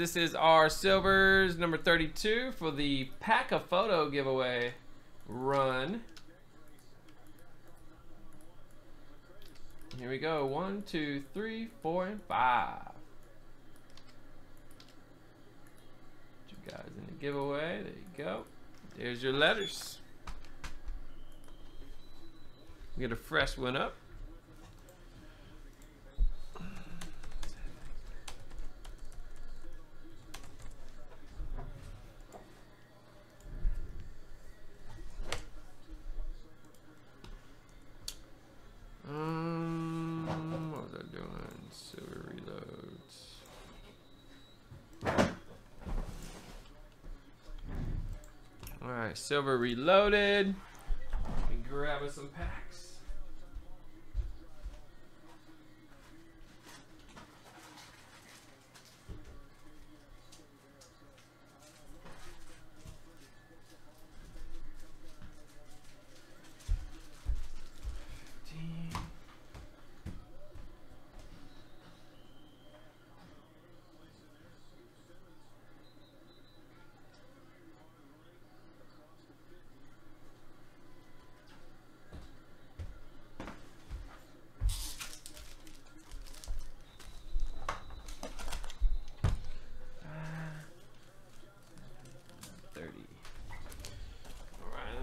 This is our Silver's number 32 for the Pack a Photo giveaway run. Here we go. 1, 2, 3, 4, and 5. Get you guys in the giveaway. There you go. There's your letters. Get a fresh one up. What was I doing? Silver reloads. All right, Silver reloaded. We grab us some packs.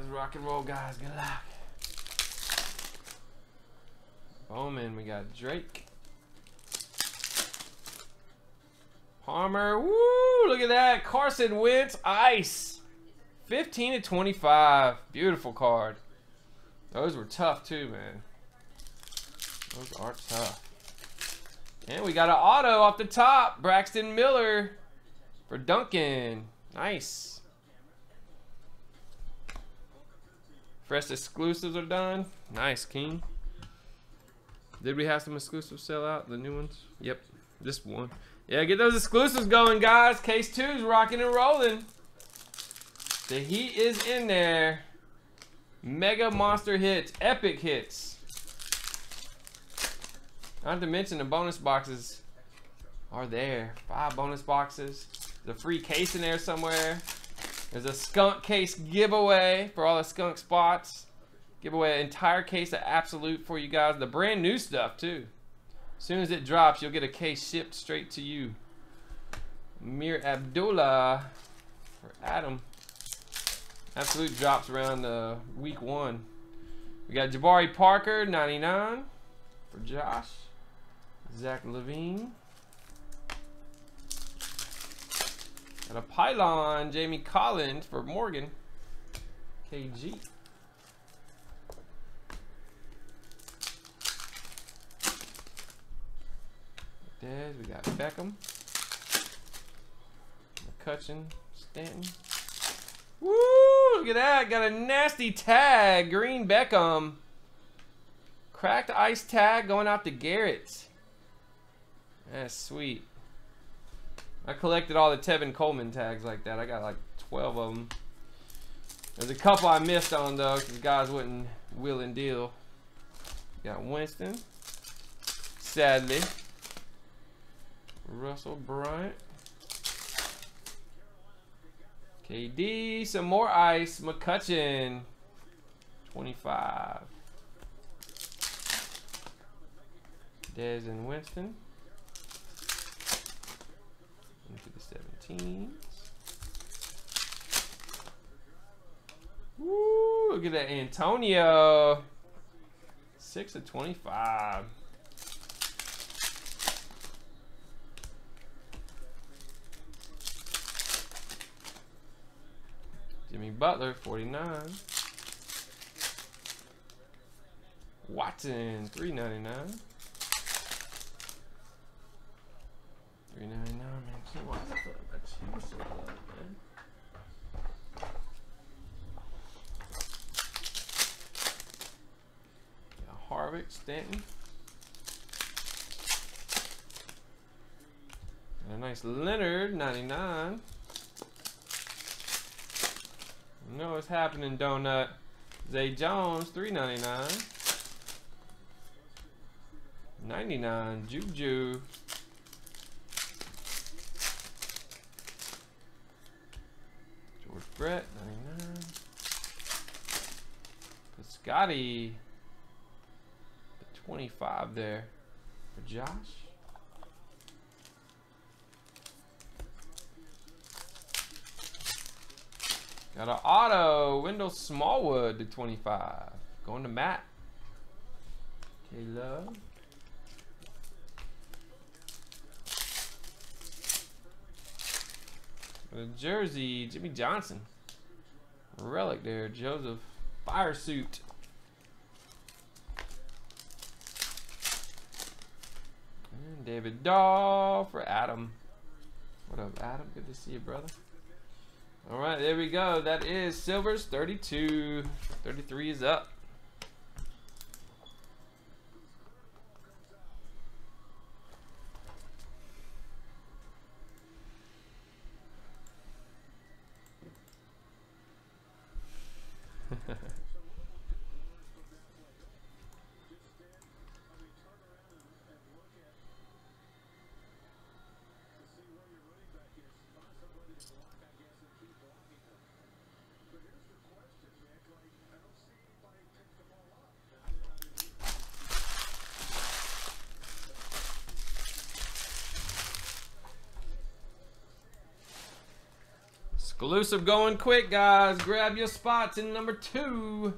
Rock and roll, guys. Good luck. Bowman, we got Drake. Palmer. Woo! Look at that. Carson Wentz. Ice. 15/25. Beautiful card. Those were tough, too, man. Those are tough. And we got an auto off the top. Braxton Miller for Duncan. Nice. Fresh exclusives are done. Nice, King. Did we have some exclusives sell out? The new ones? Yep. This one. Yeah, get those exclusives going, guys. Case 2's rocking and rolling. The heat is in there. Mega monster hits. Epic hits. Not to mention the bonus boxes are there. 5 bonus boxes. There's a free case in there somewhere. There's a skunk case giveaway for all the skunk spots. Give away an entire case of Absolute for you guys. The brand new stuff, too. As soon as it drops, you'll get a case shipped straight to you. Amir Abdullah for Adam. Absolute drops around week 1. We got Jabari Parker, 99 for Josh. Zach Levine. Got a pylon, Jamie Collins for Morgan. KG. There's, we got Beckham. McCutchen, Stanton. Woo, look at that. Got a nasty tag, green Beckham. Cracked ice tag going out to Garrett. That's sweet. I collected all the Tevin Coleman tags like that. I got like 12 of them. There's a couple I missed on though, because guys wouldn't will and deal. Got Winston. Sadly. Russell Bryant. KD. Some more ice. McCutchen. 25. Dez and Winston. Into the 17s. Woo, look at that Antonio. 6/25. Jimmy Butler, 49. Watson, 399. 399, man. Why is that so much? He was so low, man. Yeah, Harvick, Stanton. And a nice Leonard, 99. You know what's happening, Donut. Zay Jones, 399. 99, Juju. Brett, 99. Piscotti, 25 there for Josh. Got an auto, Wendell Smallwood to 25. Going to Matt. Caleb. Jersey, Jimmy Johnson. Relic there, Joseph. Fire suit. And David Dahl for Adam. What up, Adam? Good to see you, brother. All right, there we go. That is Silver's 32. 33 is up. Exclusive going quick, guys. Grab your spots in number 2.